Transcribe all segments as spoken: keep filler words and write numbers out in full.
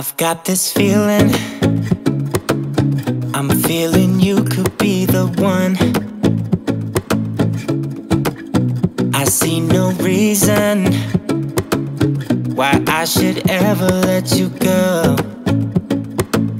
I've got this feeling, I'm feeling you could be the one. I see no reason why I should ever let you go.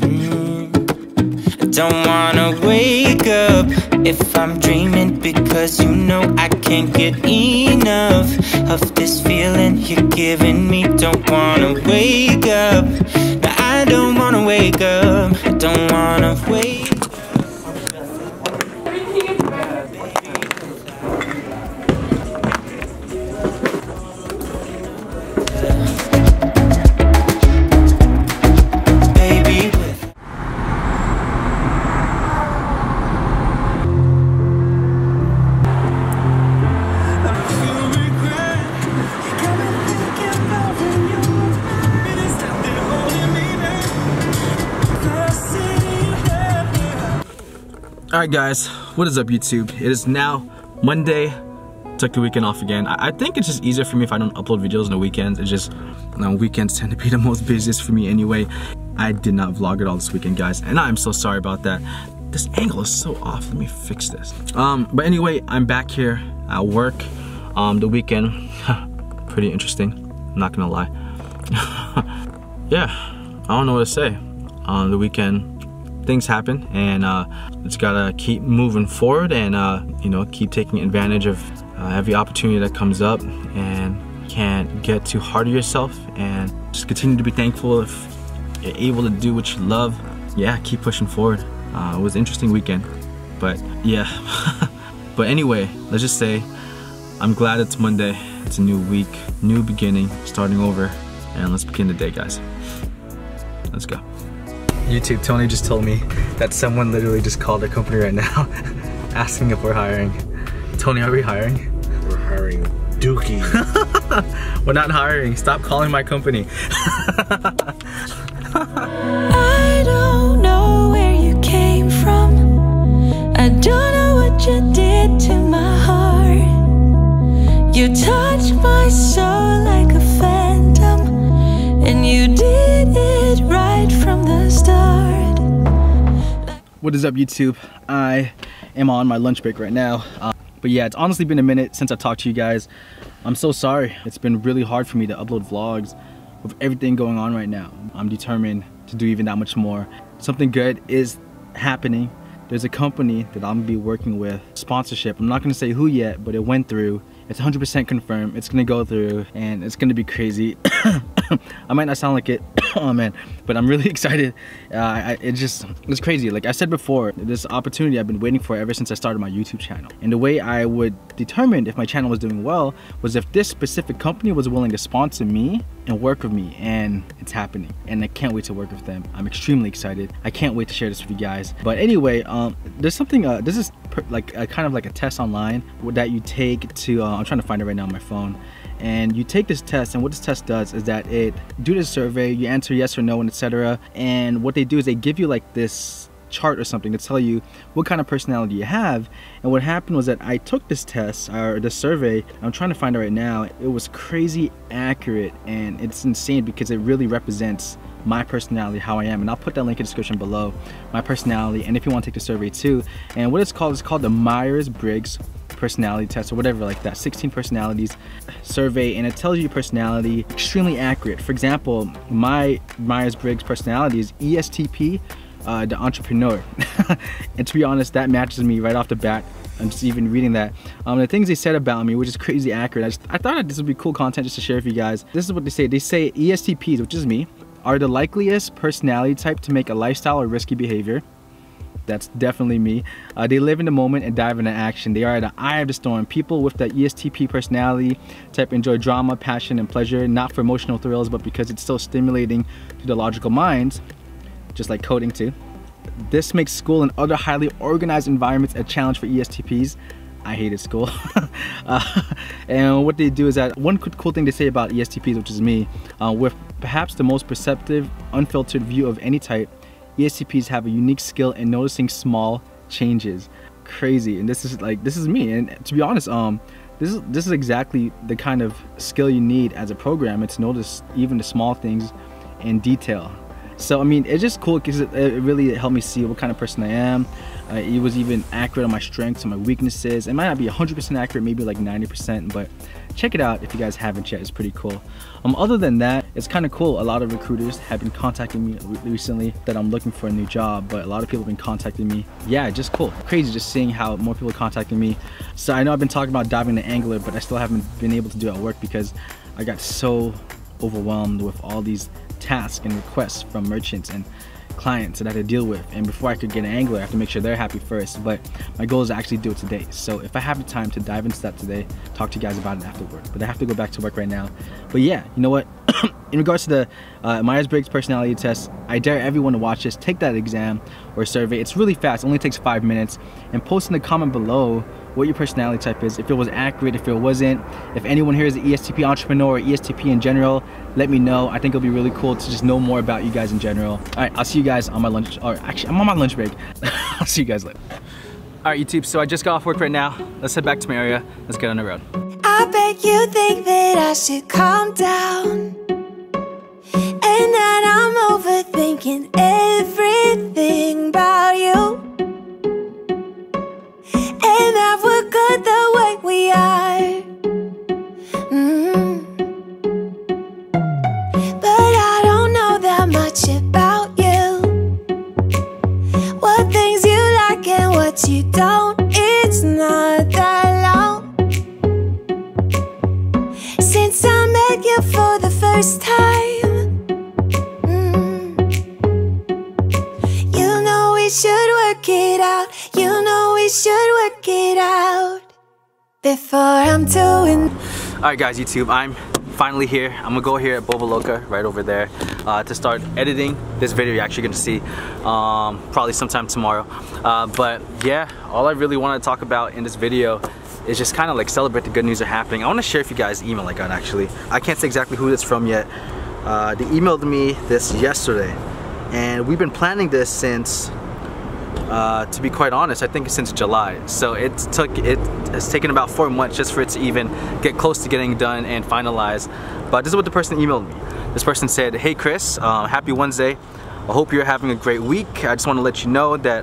mm. I don't wanna wake up if I'm dreaming, because you know I can't get enough of this feeling you're giving me. Don't wanna wake up, no, I don't wanna wake up, I don't wanna wake up. Alright guys, what is up YouTube? It is now Monday. Took the weekend off again. I, I think it's just easier for me if I don't upload videos on the weekends. It's just, you know, weekends tend to be the most busiest for me anyway. I did not vlog at all this weekend, guys, and I'm so sorry about that. This angle is so off. Let me fix this. Um, but anyway, I'm back here at work. Um, the weekend, pretty interesting. I'm not gonna lie. Yeah, I don't know what to say. Um, the weekend, things happen, and uh, it's gotta keep moving forward, and uh, you know, keep taking advantage of uh, every opportunity that comes up, and can't get too hard on yourself, and just continue to be thankful if you're able to do what you love. Yeah, keep pushing forward. Uh, it was an interesting weekend, but yeah. But anyway, let's just say I'm glad it's Monday. It's a new week, new beginning, starting over, and let's begin the day, guys. Let's go. YouTube, Tony just told me that someone literally just called their company right now asking if we're hiring. Tony, are we hiring? We're hiring Dookie. We're not hiring. Stop calling my company. I don't know where you came from. I don't know what you did to my heart. You touched my soul like a phantom, and you did it right from the start. What is up YouTube? I am on my lunch break right now, uh, but yeah, it's honestly been a minute since I talked to you guys. I'm so sorry. It's been really hard for me to upload vlogs with everything going on right now. I'm determined to do even that much more. Something good is happening. There's a company that I'm gonna be working with, sponsorship. I'm not gonna say who yet, but it went through. It's one hundred percent confirmed. It's gonna go through, and it's gonna be crazy. I might not sound like it, oh man, but I'm really excited. Uh, I, it just, it's crazy. Like I said before, this opportunity I've been waiting for ever since I started my YouTube channel. And the way I would determine if my channel was doing well was if this specific company was willing to sponsor me and work with me, and it's happening. And I can't wait to work with them. I'm extremely excited. I can't wait to share this with you guys. But anyway, um, there's something, uh, this is per, like a, kind of like a test online that you take to, uh, I'm trying to find it right now on my phone. And you take this test, and what this test does is that it do this survey, you answer yes or no and et cetera. And what they do is they give you like this chart or something to tell you what kind of personality you have. And what happened was that I took this test or this survey, I'm trying to find it right now. It was crazy accurate, and it's insane because it really represents my personality, how I am, and I'll put that link in the description below, my personality, and if you want to take the survey too. And what it's called is called the Myers-Briggs personality test or whatever like that, sixteen personalities survey, and it tells you your personality, extremely accurate. For example, my Myers-Briggs personality is E S T P, uh, the entrepreneur. And to be honest, that matches me right off the bat. I'm just even reading that. Um, the things they said about me, which is crazy accurate. I, just, I thought this would be cool content just to share with you guys. This is what they say. They say E S T Ps, which is me, are the likeliest personality type to make a lifestyle or risky behavior. That's definitely me. Uh, they live in the moment and dive into action. They are at the eye of the storm. People with the E S T P personality type enjoy drama, passion, and pleasure, not for emotional thrills, but because it's so stimulating to the logical minds, just like coding too. This makes school and other highly organized environments a challenge for E S T Ps. I hated school. Uh, and what they do is that one cool thing they say about E S T Ps, which is me, uh, with perhaps the most perceptive, unfiltered view of any type, E S T Ps have a unique skill in noticing small changes. Crazy. And this is like, this is me. And to be honest, um, this is, this is exactly the kind of skill you need as a programmer, to notice even the small things in detail. So I mean, it's just cool because it, it really helped me see what kind of person I am. Uh, it was even accurate on my strengths and my weaknesses. It might not be one hundred percent accurate, maybe like ninety percent, but check it out if you guys haven't yet. It's pretty cool. Um, other than that, it's kind of cool. A lot of recruiters have been contacting me recently that I'm looking for a new job, but a lot of people have been contacting me. Yeah, just cool. Crazy just seeing how more people are contacting me. So I know I've been talking about diving into angler, but I still haven't been able to do it at work because I got so overwhelmed with all these tasks and requests from merchants and clients that I had to deal with, and before I could get an angler I have to make sure they're happy first. But my goal is to actually do it today, so if I have the time to dive into that today, talk to you guys about it afterward. But I have to go back to work right now. But yeah, you know what, in regards to the uh, Myers-Briggs personality test, I dare everyone to watch this, take that exam or survey. It's really fast, only takes five minutes, and post in the comment below what your personality type is, if it was accurate, if it wasn't. If anyone here is an E S T P entrepreneur or E S T P in general, let me know. I think it'll be really cool to just know more about you guys in general. All right, I'll see you guys on my lunch, or actually, I'm on my lunch break. I'll see you guys later. All right, YouTube, so I just got off work right now. Let's head back to my area. Let's get on the road. I bet you think that I should calm down and that I'm overthinking everything about you. That we're good the way we are, mm-hmm. But I don't know that much about you, what things you like and what you don't. It's not that long since I met you for the first time, mm-hmm. You know we should work it out, you know we should work it out before I'm doing. All right guys, YouTube, I'm finally here. I'm gonna go here at Bova Loca, right over there, uh, to start editing this video. You're actually gonna see um, probably sometime tomorrow, uh, but yeah, all I really want to talk about in this video is just kind of like celebrate the good news that are happening. I want to share with you guys the email I got. Actually, I can't say exactly who it's from yet. Uh, they emailed me this yesterday, and we've been planning this since, Uh, to be quite honest, I think since July. So it took it has taken about four months just for it to even get close to getting done and finalized. But this is what the person emailed me. This person said, "Hey Chris, uh, happy Wednesday. I hope you're having a great week. I just want to let you know that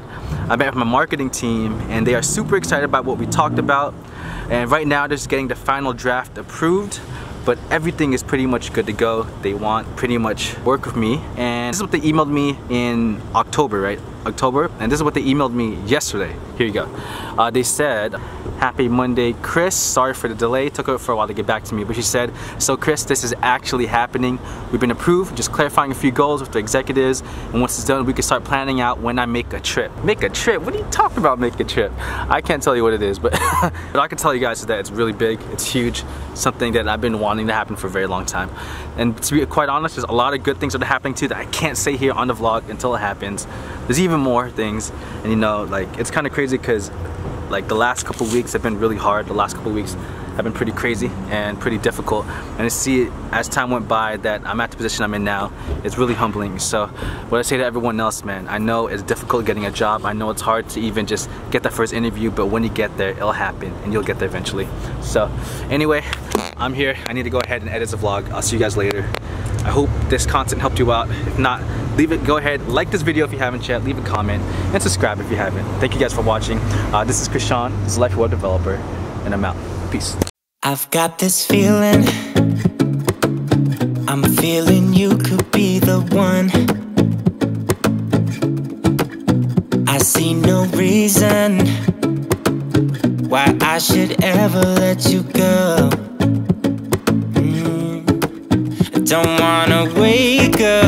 I met with my marketing team and they are super excited about what we talked about. And right now they're just getting the final draft approved, but everything is pretty much good to go. They want pretty much work with me." And this is what they emailed me in October, right? October. And this is what they emailed me yesterday. Here you go. Uh, they said, "Happy Monday, Chris. Sorry for the delay. Took her for a while to get back to me." But she said, "So Chris, this is actually happening. We've been approved. Just clarifying a few goals with the executives. And once it's done, we can start planning out when I make a trip." Make a trip? What are you talking about, make a trip? I can't tell you what it is, but what I can tell you guys is that it's really big. It's huge. Something that I've been wanting to happen for a very long time. And to be quite honest, there's a lot of good things that are happening too that I can't say here on the vlog until it happens. There's even more things, and you know, like, it's kind of crazy because like the last couple weeks have been really hard. The last couple weeks have been pretty crazy and pretty difficult, and to see as time went by that I'm at the position I'm in now, it's really humbling. So what I say to everyone else, man, I know it's difficult getting a job. I know it's hard to even just get that first interview, but when you get there, it'll happen and you'll get there eventually. So anyway, I'm here. I need to go ahead and edit the vlog. I'll see you guys later. I hope this content helped you out. If not, leave it, go ahead, like this video if you haven't yet, leave a comment, and subscribe if you haven't. Thank you guys for watching. Uh, this is Chris Sean, this is Life Web Developer, and I'm out. Peace. I've got this feeling, I'm feeling you could be the one. I see no reason why I should ever let you go. Mm-hmm. I don't wanna wake up